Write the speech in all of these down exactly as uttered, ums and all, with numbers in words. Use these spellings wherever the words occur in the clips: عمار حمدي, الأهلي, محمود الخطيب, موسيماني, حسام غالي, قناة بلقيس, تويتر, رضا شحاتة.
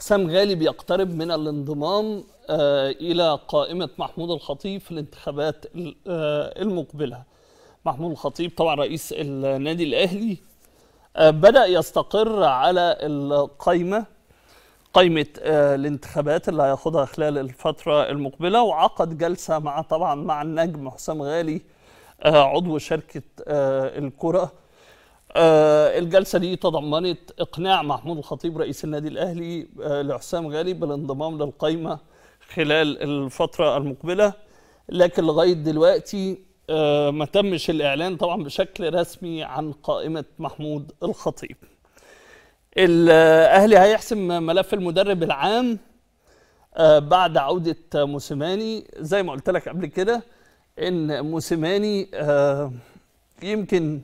حسام غالي بيقترب من الانضمام إلى قائمة محمود الخطيب في الانتخابات المقبلة. محمود الخطيب طبعا رئيس النادي الأهلي بدأ يستقر على القائمة قائمة الانتخابات اللي هياخدها خلال الفترة المقبلة، وعقد جلسة مع طبعا مع النجم حسام غالي عضو شركة الكرة. الجلسة دي تضمنت إقناع محمود الخطيب رئيس النادي الأهلي لحسام غالي بالانضمام للقائمة خلال الفترة المقبلة، لكن لغاية دلوقتي ما تمش الإعلان طبعا بشكل رسمي عن قائمة محمود الخطيب. الأهلي هيحسم ملف المدرب العام بعد عودة موسيماني. زي ما قلت لك قبل كده إن موسيماني يمكن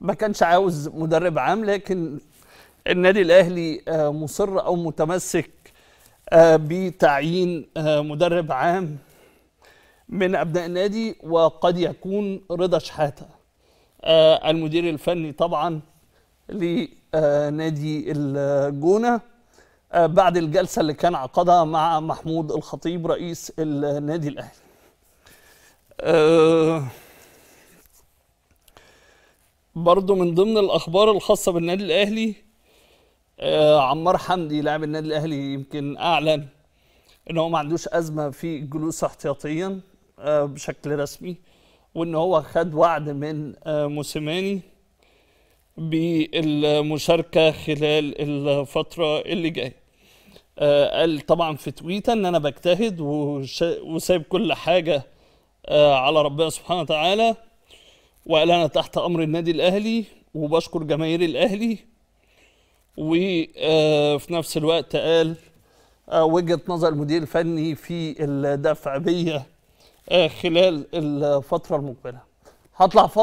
ما كانش عاوز مدرب عام، لكن النادي الأهلي مصر أو متمسك بتعيين مدرب عام من أبناء النادي، وقد يكون رضا شحاتة المدير الفني طبعا لنادي الجونة بعد الجلسة اللي كان عقدها مع محمود الخطيب رئيس النادي الأهلي. أه برضو من ضمن الأخبار الخاصة بالنادي الأهلي أه عمار حمدي لاعب النادي الأهلي يمكن أعلن إن هو ما عندوش أزمة في جلوسه احتياطيا أه بشكل رسمي، وإن هو خد وعد من أه موسيماني بالمشاركة خلال الفترة اللي جاية. أه قال طبعا في تويتر إن أنا بجتهد وسايب كل حاجة على ربنا سبحانه وتعالى، وقال أنا تحت أمر النادي الأهلي وبشكر جماهير الأهلي، وفي نفس الوقت قال وجهة نظر المدير الفني في الدفع بيا خلال الفترة المقبلة. هطلع فاصل.